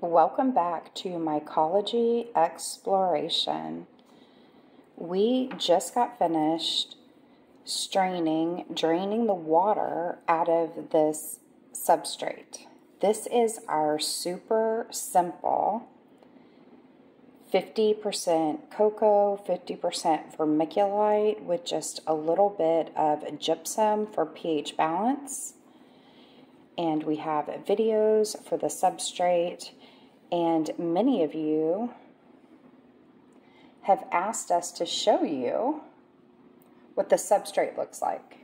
Welcome back to Mycology Exploration. We just got finished draining the water out of this substrate. This is our super simple 50% coco, 50% vermiculite with just a little bit of gypsum for pH balance. And we have videos for the substrate. And many of you have asked us to show you what the substrate looks like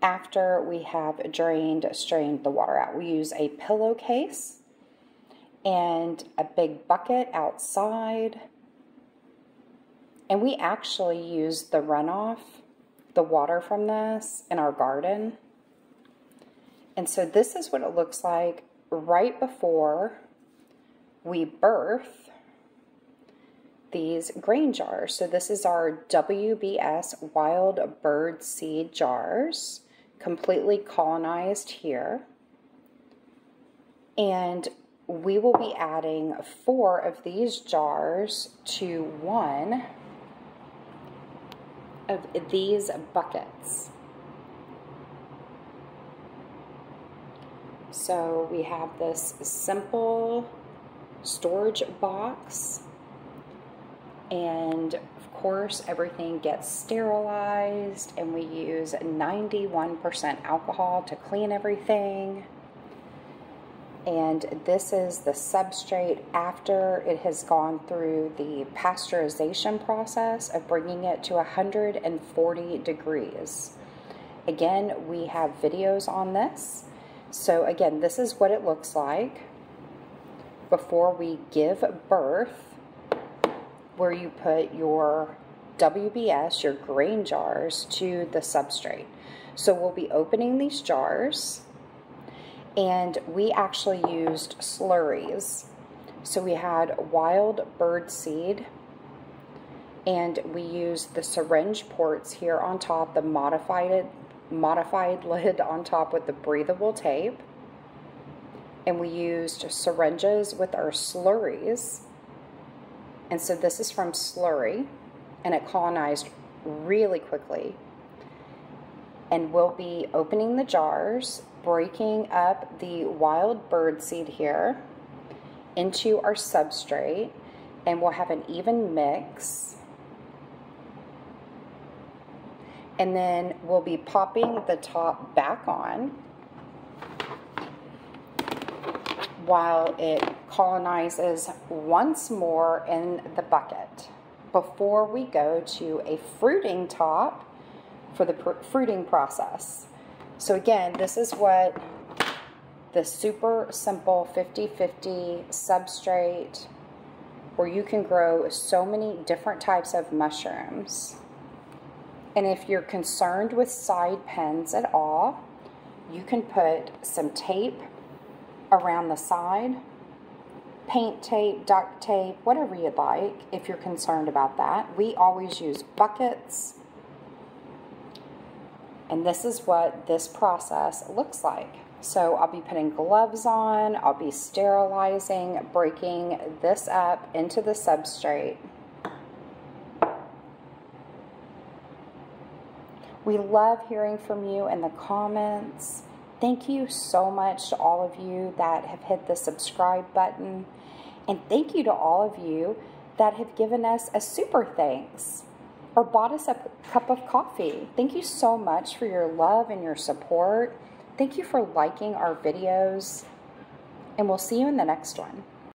after we have strained the water out. We use a pillowcase and a big bucket outside. And we actually use the runoff, the water from this, in our garden. And so this is what it looks like right before we birth these grain jars. So this is our WBS wild bird seed jars, completely colonized here. And we will be adding 4 of these jars to 1 of these buckets. So we have this simple storage box, and of course everything gets sterilized, and we use 91% alcohol to clean everything. And this is the substrate after it has gone through the pasteurization process of bringing it to 140 degrees. Again, we have videos on this. So again, this is what it looks like before we give birth, where you put your WBS, your grain jars, to the substrate. So we'll be opening these jars, and we actually used slurries. So we had wild bird seed, and we used the syringe ports here on top, the modified lid on top with the breathable tape, and we used syringes with our slurries. And so this is from slurry, and it colonized really quickly. And we'll be opening the jars, breaking up the wild bird seed here into our substrate, and we'll have an even mix. And then we'll be popping the top back on while it colonizes once more in the bucket before we go to a fruiting top for the fruiting process. So again, this is what the super simple 50-50 substrate, where you can grow so many different types of mushrooms. And if you're concerned with side pens at all, you can put some tape around the side, paint tape, duct tape, whatever you'd like if you're concerned about that. We always use buckets. And this is what this process looks like. So I'll be putting gloves on, I'll be sterilizing, breaking this up into the substrate. We love hearing from you in the comments. Thank you so much to all of you that have hit the subscribe button. And thank you to all of you that have given us a super thanks or bought us a cup of coffee. Thank you so much for your love and your support. Thank you for liking our videos. And we'll see you in the next one.